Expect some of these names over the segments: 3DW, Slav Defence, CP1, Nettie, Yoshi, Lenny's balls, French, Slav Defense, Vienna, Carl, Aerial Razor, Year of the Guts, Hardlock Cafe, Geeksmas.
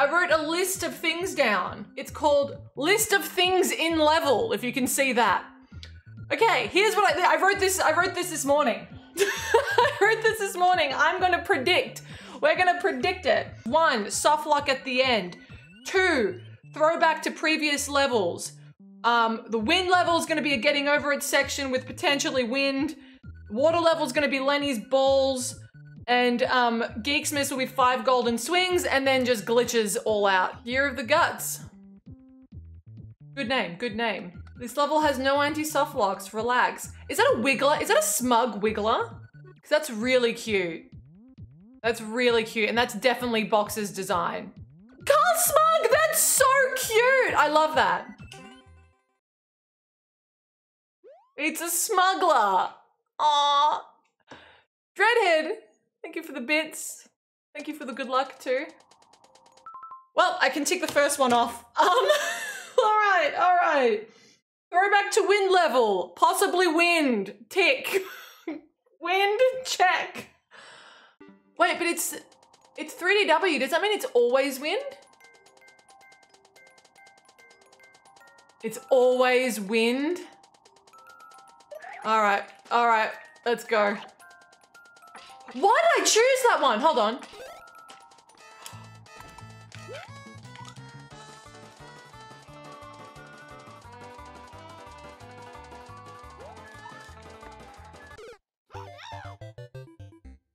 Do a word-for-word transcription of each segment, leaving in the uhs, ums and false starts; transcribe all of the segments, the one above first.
I wrote a list of things down. It's called List of Things in Level, if you can see that. Okay, here's what I, I wrote this, I wrote this this morning. I wrote this this morning. I'm gonna predict. We're gonna predict it. One, soft lock at the end. Two, throwback to previous levels. Um, the wind level is gonna be a getting over it section with potentially wind. Water level is gonna be Lenny's balls. And um, Geeksmas will be five golden swings and then just glitches all out. Year of the Guts. Good name, good name. This level has no anti-soft locks, relax. Is that a wiggler? Is that a smug wiggler? Because that's really cute. That's really cute, and that's definitely Box's design. Carl smug, that's so cute! I love that. It's a smuggler. Aww. Dreadhead. Thank you for the bits. Thank you for the good luck too. Well, I can tick the first one off. Um, all right, all right. Throwback to wind level, possibly wind, tick. Wind, check. Wait, but it's, it's three D W, does that mean it's always wind? It's always wind. All right, all right, let's go. Why did I choose that one? Hold on.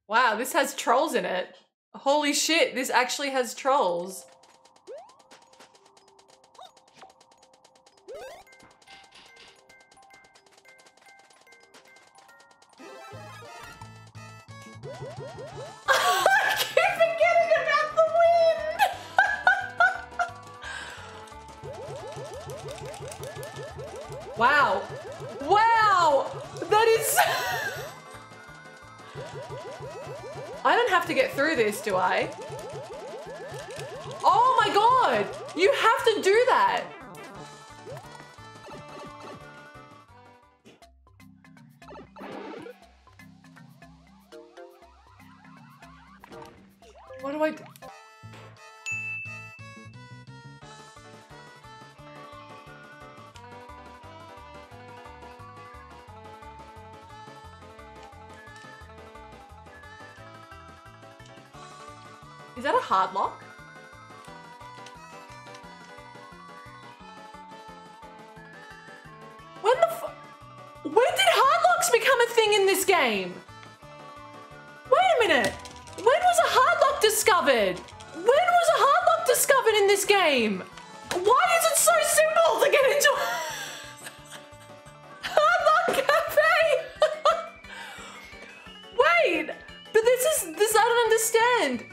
Wow, this has trolls in it. Holy shit, this actually has trolls. I keep forgetting about the wind! Wow. Wow! That is... I don't have to get through this, do I? Oh my god! You have to do that! What do I do? Is that a hardlock? When the f- When did hardlocks become a thing in this game? Wait a minute! When was a hardlock discovered? When was a hardlock discovered in this game? Why is it so simple to get into Hardlock Cafe? Wait, but this is this I don't understand.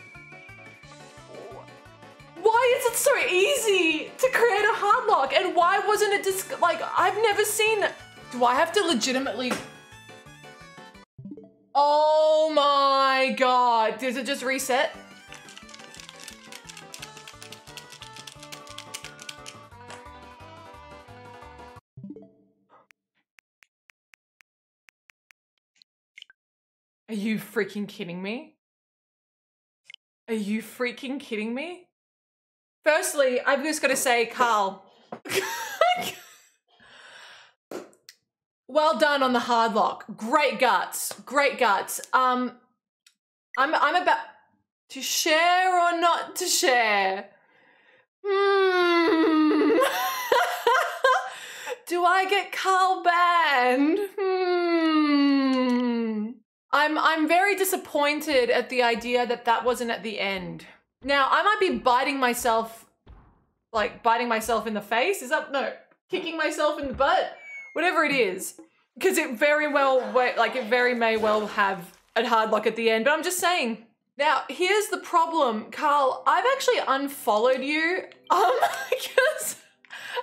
Why is it so easy to create a hardlock? And why wasn't it dis- like I've never seen it. Do I have to legitimately? Oh my god, does it just reset? Are you freaking kidding me? Are you freaking kidding me? Firstly, I've just got to say, Carl. Well done on the hardlock. Great guts. Great guts. Um, I'm I'm about to share or not to share. Hmm. Do I get Carl banned? Hmm. I'm I'm very disappointed at the idea that that wasn't at the end. Now I might be biting myself, like biting myself in the face. Is that no? Kicking myself in the butt. Whatever it is, because it very well, like it very may well have a hardlock at the end, but I'm just saying. Now, here's the problem, Carl, I've actually unfollowed you, um, because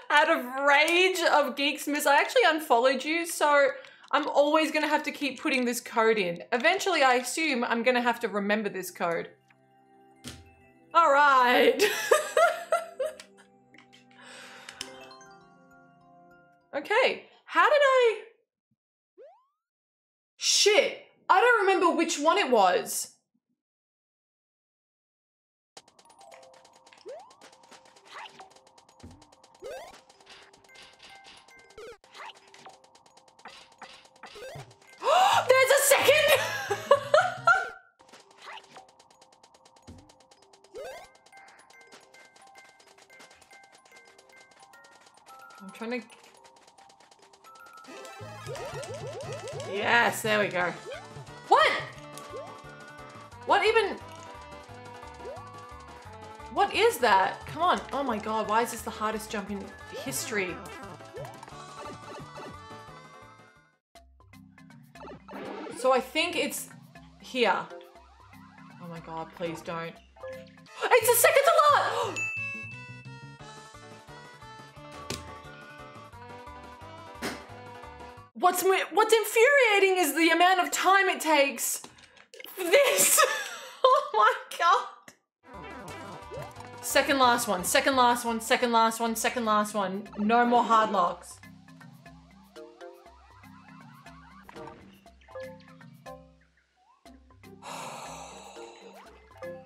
out of rage of Geeksmas, I actually unfollowed you, so I'm always gonna have to keep putting this code in. Eventually, I assume I'm gonna have to remember this code. All right. Okay. How did I? Shit, I don't remember which one it was. I'm trying to... Yes, there we go. What? What even... What is that? Come on. Oh my god, why is this the hardest jump in history? So I think it's here. Oh my god, please don't. It's a second to lot! What's, what's infuriating is the amount of time it takes for this. Oh my god. Second last one, second last one, second last one, second last one. No more hard locks.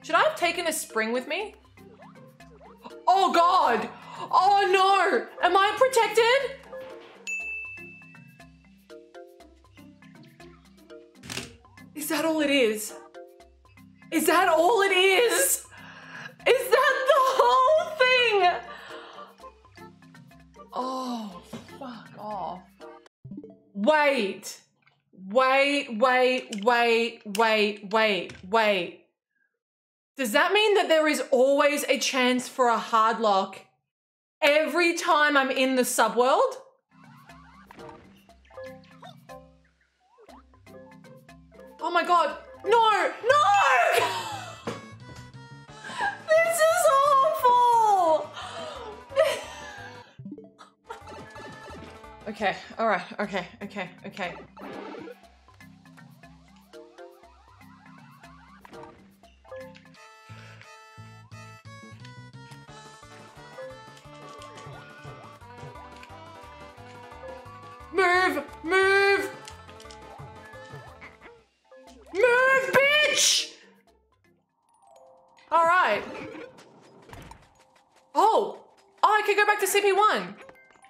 Should I have taken a spring with me? Oh god! Oh no! Am I protected? Is that all it is? Is that all it is? Is that the whole thing? Oh, fuck off. Wait. Wait, wait, wait, wait, wait, wait. Does that mean that there is always a chance for a hard lock every time I'm in the subworld? Oh my god. No, no! This is awful! Okay, alright, okay, okay, okay. Move! Move! Move, bitch! All right. Oh, oh, I can go back to C P one.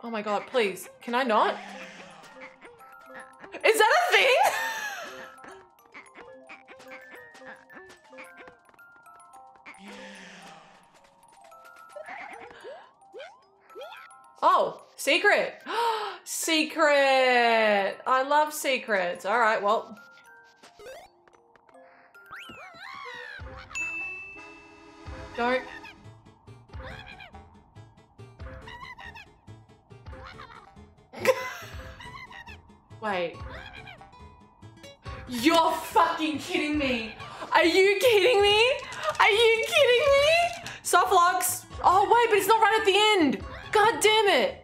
Oh my God, please. Can I not? Is that a thing? Oh, secret. Secret. I love secrets. All right, well. Don't. Wait. You're fucking kidding me. Are you kidding me? Are you kidding me? Soft locks. Oh wait, but it's not right at the end. God damn it.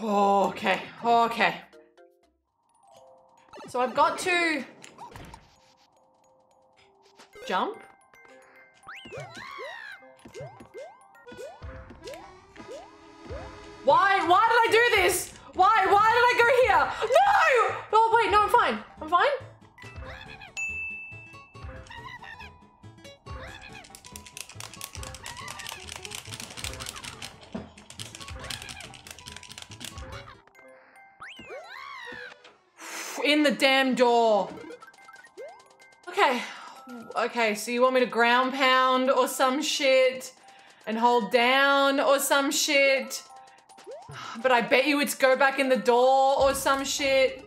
Oh, okay, oh, okay. So I've got to jump. Why? Why did I do this? Why? Why did I go here? No! Oh wait, no, I'm fine. I'm fine. In the damn door. Okay. Okay, so you want me to ground pound or some shit and hold down or some shit. But I bet you it's go back in the door or some shit.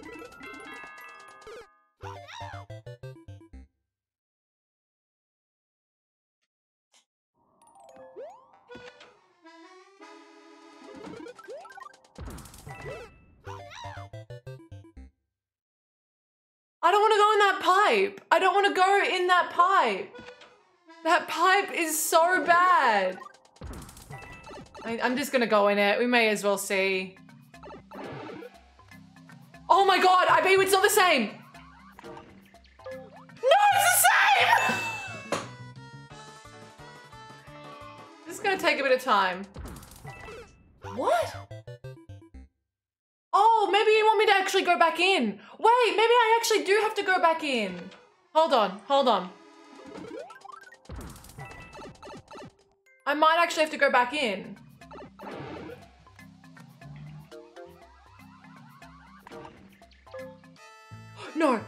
I don't want to go in that pipe. I don't want to go in that pipe. That pipe is so bad. I, I'm just going to go in it. We may as well see. Oh my god, I bet you it's not the same. No, it's the same! This is going to take a bit of time. What? Oh, maybe you want me to actually go back in. Wait, maybe I actually do have to go back in. Hold on, hold on. I might actually have to go back in. No.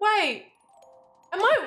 Wait. Am I?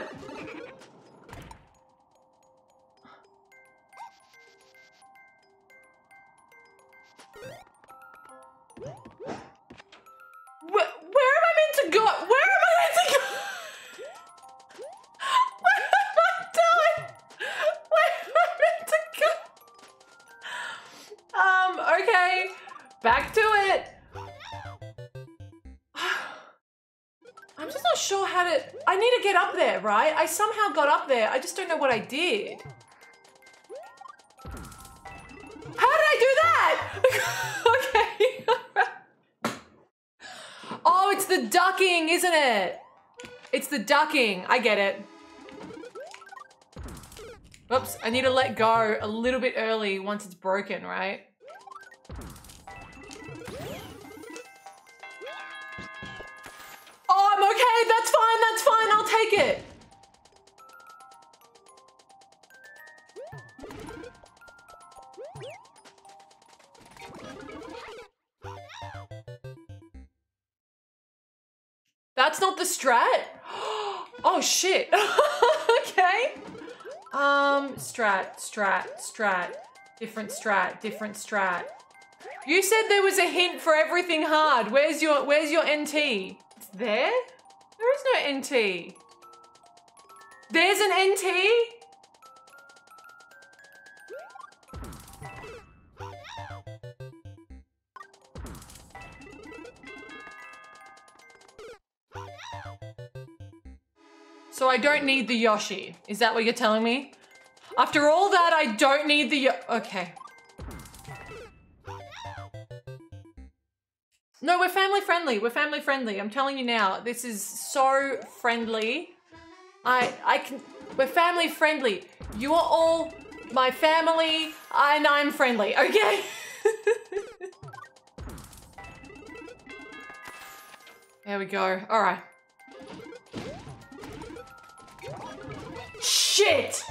Right? I somehow got up there. I just don't know what I did. How did I do that? Okay. Oh, it's the ducking, isn't it? It's the ducking. I get it. Whoops. I need to let go a little bit early once it's broken, right? Oh, I'm okay. That's fine. That's fine. I'll take it. That's not the strat? Oh shit. Okay. Um, strat, strat, strat. Different strat, different strat. You said there was a hint for everything hard. Where's your where's your N T? It's there? There is no N T. There's an N T? So I don't need the Yoshi. Is that what you're telling me? After all that, I don't need the Yo- Okay. No, we're family friendly. We're family friendly. I'm telling you now. This is so friendly. I, I can- We're family friendly. You are all my family and I'm friendly. Okay? There we go. All right. Shit!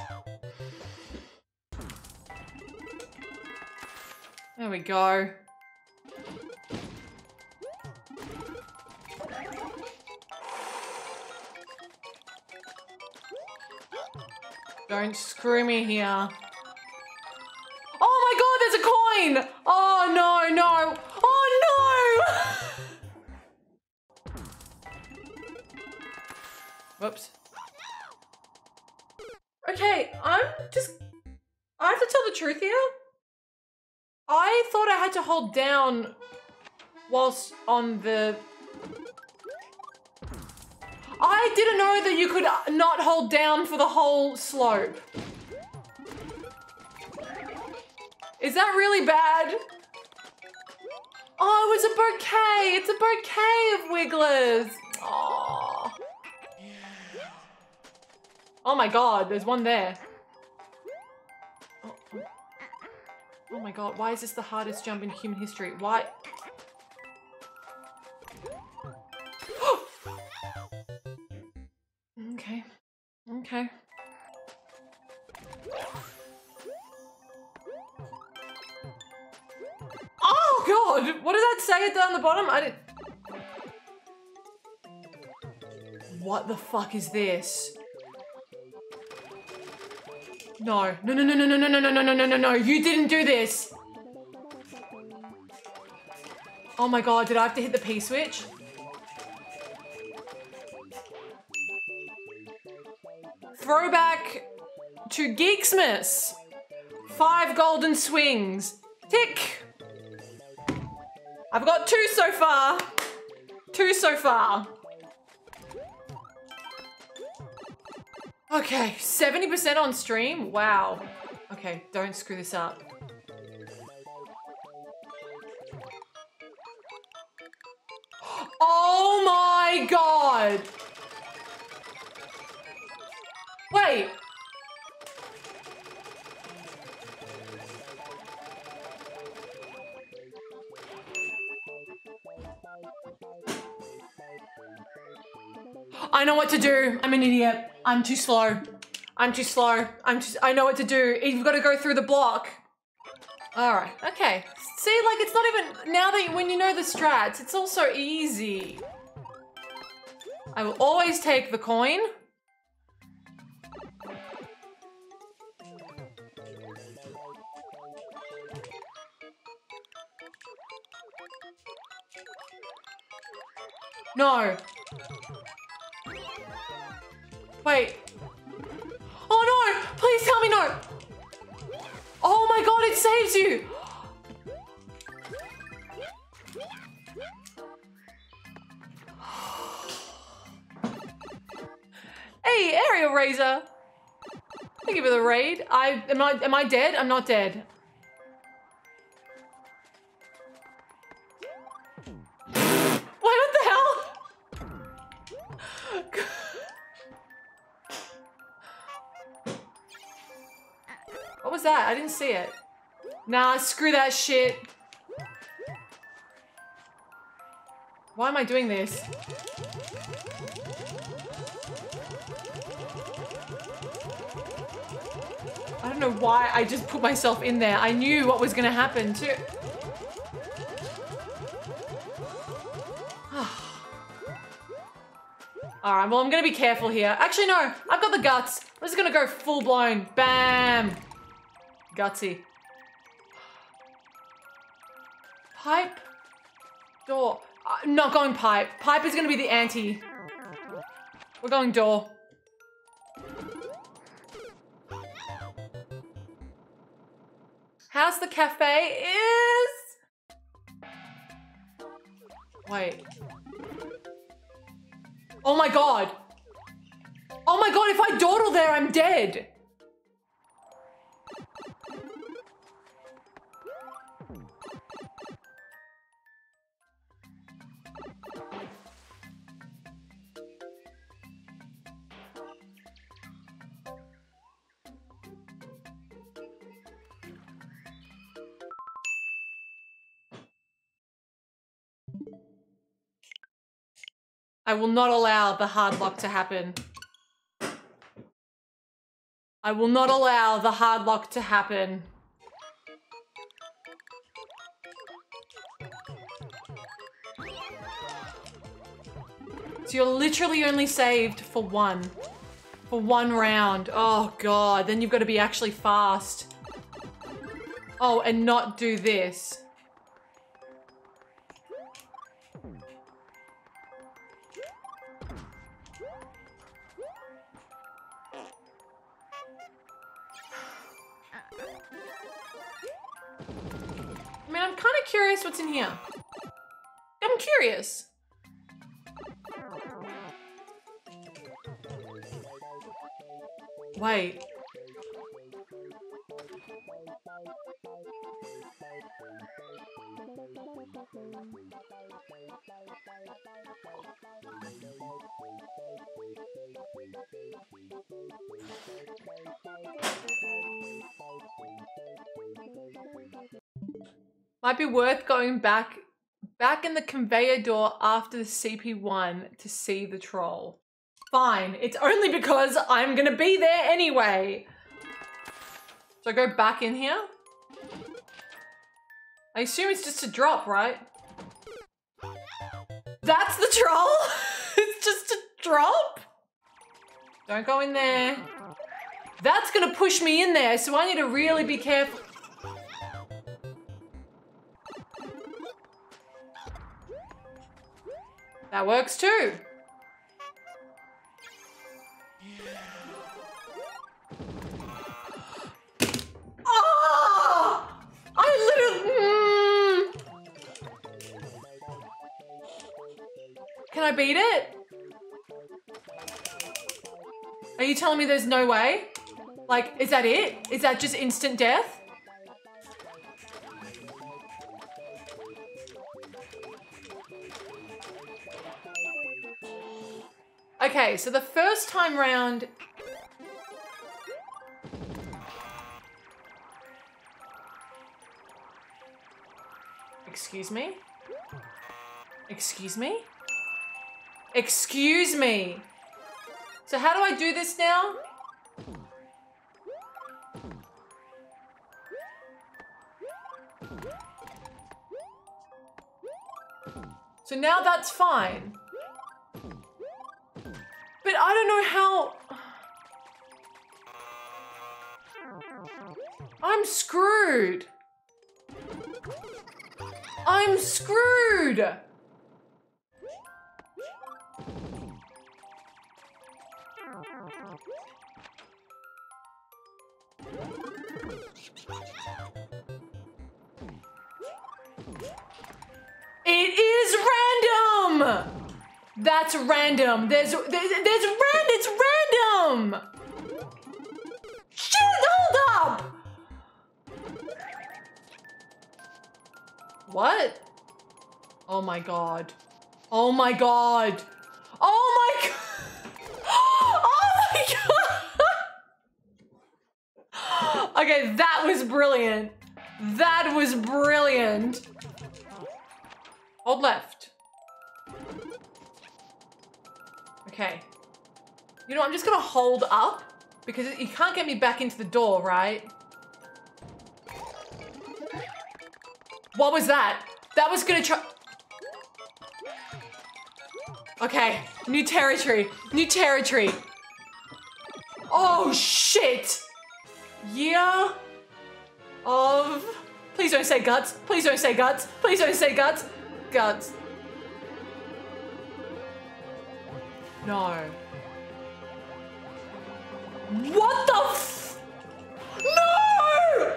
There we go. Don't screw me here. Oh my god, there's a coin! Oh no, no! Oh no! Whoops. Okay, I'm just, I have to tell the truth here. I thought I had to hold down whilst on the, I didn't know that you could not hold down for the whole slope. Is that really bad? Oh, it was a bouquet. It's a bouquet of Wigglers. Oh. Oh my god, there's one there. Oh. Oh my god, why is this the hardest jump in human history? Why? Okay. Okay. Oh god! What did that say down the bottom? I didn't. What the fuck is this? No, no, no, no, no, no, no, no, no, no, no, no, no, no, you didn't do this. Oh my god, did I have to hit the P switch? Throwback to Geeksmas. Five golden swings. Tick. I've got two so far. Two so far. Okay, seventy percent on stream? Wow. Okay, don't screw this up. Oh my god! Wait! I know what to do. I'm an idiot. I'm too slow. I'm too slow. I'm just, I know what to do. You've got to go through the block. All right. Okay. See, like, it's not even, now that when you know the strats, it's all so easy. I will always take the coin. No. Wait. Oh no, please tell me no. Oh my God, it saves you. Hey, Aerial Razor. Thank you for the raid. I am I am I dead? I'm not dead. That? I didn't see it. Nah, screw that shit. Why am I doing this? I don't know why I just put myself in there. I knew what was gonna happen too. Alright, well, I'm gonna be careful here. Actually, no, I've got the guts. I'm just gonna go full blown. Bam! Gutsy. Pipe. Door. Uh, not going pipe. Pipe is going to be the ante. We're going door. How's the cafe is? Wait. Oh my God. Oh my God, if I dawdle there, I'm dead. I will not allow the hard lock to happen. I will not allow the hard lock to happen. So you're literally only saved for one. For one round. Oh God, then you've got to be actually fast. Oh, and not do this. Curious what's in here. I'm curious. Wait. Might be worth going back back in the conveyor door after the C P one to see the troll. Fine, it's only because I'm gonna be there anyway. So I go back in here? I assume it's just a drop, right? That's the troll? It's just a drop? Don't go in there. That's gonna push me in there, so I need to really be careful. That works too. Oh! I literally... Mm. Can I beat it? Are you telling me there's no way? Like, is that it? Is that just instant death? Okay, so the first time round... Excuse me? Excuse me? Excuse me! So how do I do this now? So now that's fine. But I don't know how... I'm screwed. I'm screwed. It is random. That's random. There's there's, there's random. It's random. Shit! Hold up. What? Oh my god. Oh my god. Oh my god. Oh my god. Okay, that was brilliant. That was brilliant. Hold left. Okay. You know, I'm just gonna hold up because you can't get me back into the door, right? What was that? That was gonna try- Okay, new territory, new territory. Oh shit! Year of... Please don't say guts, please don't say guts, please don't say guts. Guts. No. What the f- No!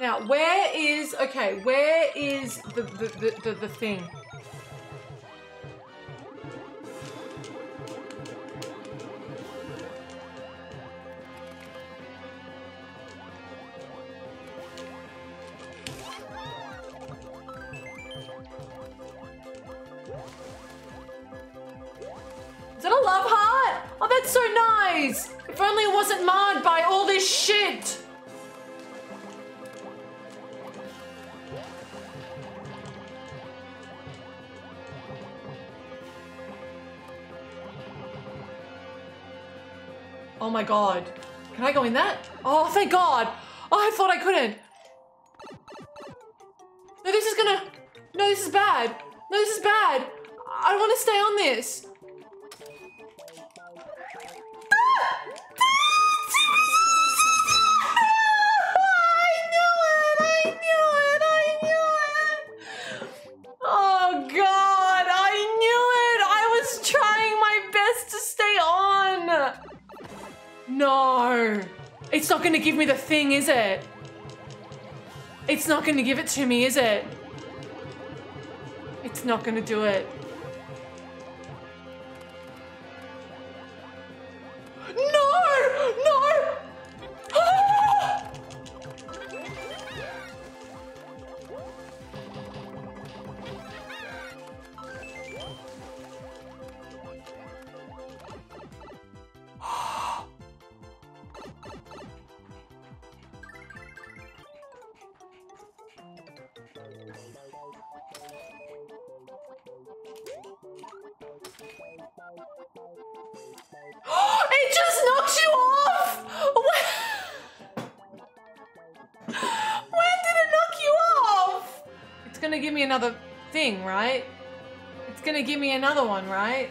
Now, where is, okay, where is the, the, the, the, the thing? Is that a love heart? Oh, that's so nice. If only it wasn't marred by all this shit. Oh my god. Can I go in that? Oh, thank god. Oh, I thought I couldn't. No, this is gonna... No, this is bad. No, this is bad. I don't want to stay on this. I knew it. I knew it. I knew it. Oh god. I knew it. I was trying my best to stay on. No, it's not gonna give me the thing, is it? It's not gonna give it to me, is it? It's not gonna do it. No, no! Ah! It just knocks you off! When... when did it knock you off? It's gonna give me another thing, right? It's gonna give me another one, right?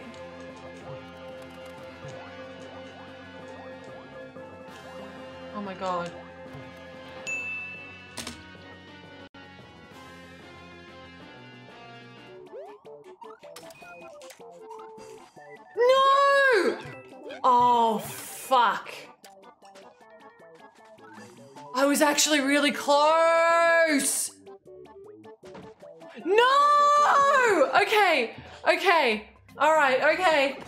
Oh my god. No! Oh, fuck. I was actually really close. No! Okay, okay. All right, okay.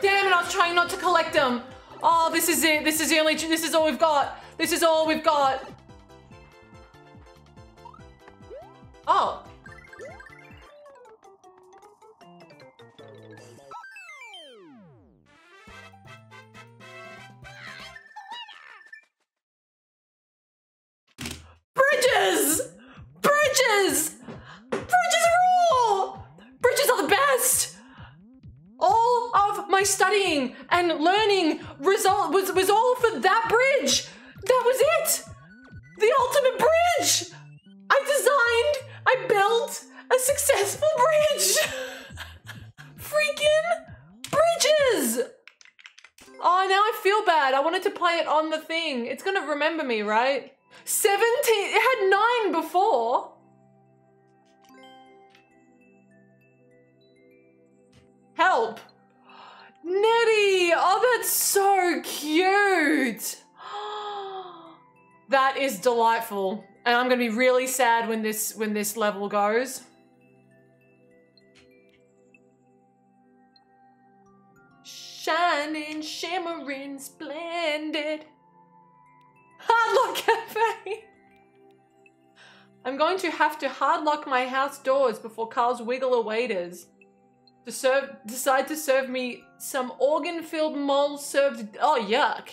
Damn it, I was trying not to collect them. Oh, this is it. This is the only, this is all we've got. This is all we've got. Oh. and learning result was, was all for that bridge. That was it. The ultimate bridge. I designed, I built a successful bridge. Freaking bridges. Oh, now I feel bad. I wanted to play it on the thing. It's gonna remember me, right? seventeen, it had nine before. Help. Nettie, oh, that's so cute. That is delightful. And I'm gonna be really sad when this, when this level goes. Shining, shimmering, splendid. Hardlock Cafe. I'm going to have to hardlock my house doors before Carl's Wiggler waiters to serve, decide to serve me some organ-filled mole served, oh yuck.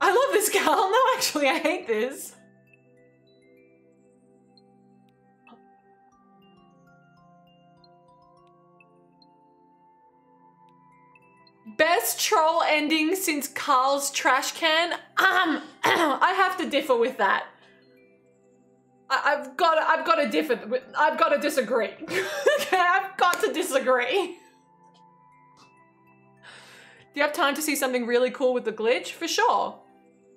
I love this, Carl. No, actually, I hate this. Best troll ending since Carl's trash can. Um, I have to differ with that. I, I've got, to, I've got to differ. With, I've got to disagree. Okay, I've got to disagree. Do you have time to see something really cool with the glitch? For sure.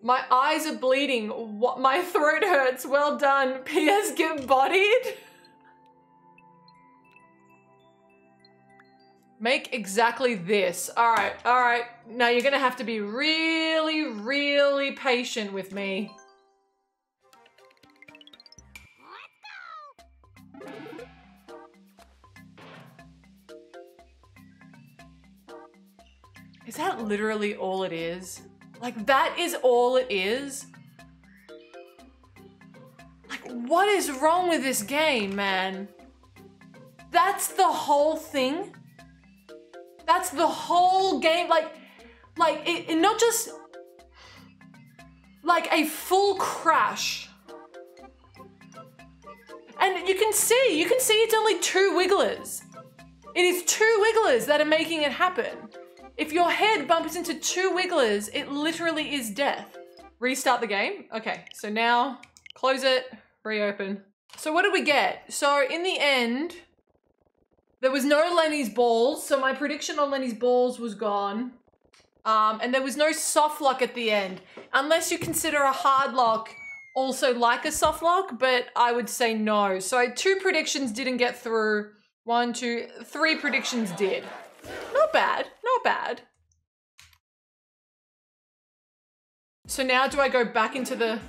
My eyes are bleeding. What? My throat hurts. Well done. P S Get bodied. Make exactly this. All right, all right. Now you're gonna have to be really, really patient with me. Is that literally all it is? Like, that is all it is? Like, what is wrong with this game, man? That's the whole thing? That's the whole game, like, like it, it not just, like a full crash. And you can see, you can see it's only two wigglers. It is two wigglers that are making it happen. If your head bumps into two wigglers, it literally is death. Restart the game. Okay, so now close it, reopen. So what did we get? So in the end, there was no Lenny's balls, so my prediction on Lenny's balls was gone. Um, and there was no soft lock at the end, unless you consider a hard lock also like a soft lock, but I would say no. So two predictions didn't get through. One, two, three predictions did. Not bad, not bad. So now do I go back into the...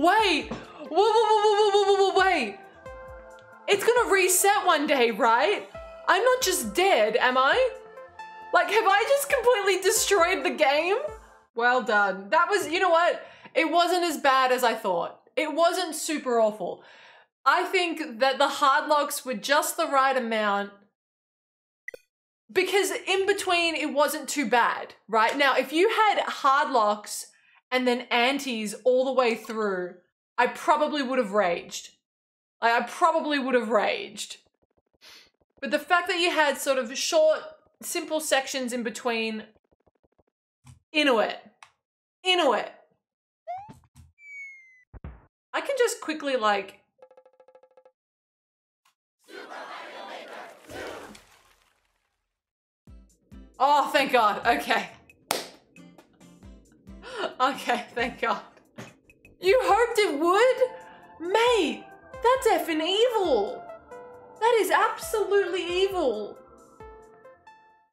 Wait, whoa, whoa, whoa, whoa, whoa, whoa, wait. It's gonna reset one day, right? I'm not just dead, am I? Like, have I just completely destroyed the game? Well done. That was, you know what? It wasn't as bad as I thought. It wasn't super awful. I think that the hard locks were just the right amount because in between it wasn't too bad, right? Now, if you had hard locks and then antes all the way through, I probably would have raged. Like, I probably would have raged. But the fact that you had sort of short, simple sections in between, Inuit, Inuit. I can just quickly like, oh, thank God, okay. Okay, thank God. You hoped it would? Mate, that's effing evil. That is absolutely evil.